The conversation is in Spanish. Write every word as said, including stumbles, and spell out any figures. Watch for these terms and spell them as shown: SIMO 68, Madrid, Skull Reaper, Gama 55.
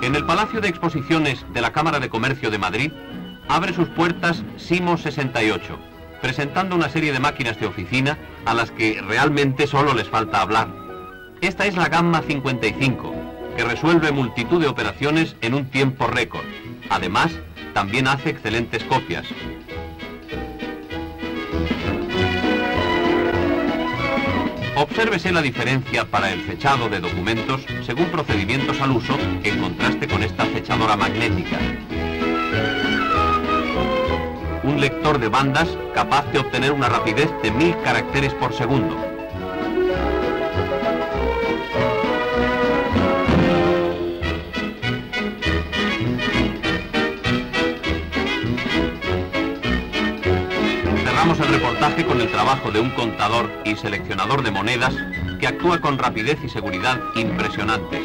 En el Palacio de Exposiciones de la Cámara de Comercio de Madrid abre sus puertas SIMO sesenta y ocho, presentando una serie de máquinas de oficina a las que realmente solo les falta hablar. Esta es la Gama cincuenta y cinco, que resuelve multitud de operaciones en un tiempo récord. Además, también hace excelentes copias. Obsérvese la diferencia para el fechado de documentos según procedimientos al uso en contraste con esta fechadora magnética. Un lector de bandas capaz de obtener una rapidez de mil caracteres por segundo. Cerramos el reportaje con el trabajo de un contador y seleccionador de monedas que actúa con rapidez y seguridad impresionantes.